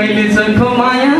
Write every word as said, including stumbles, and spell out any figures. मैले चोखो माया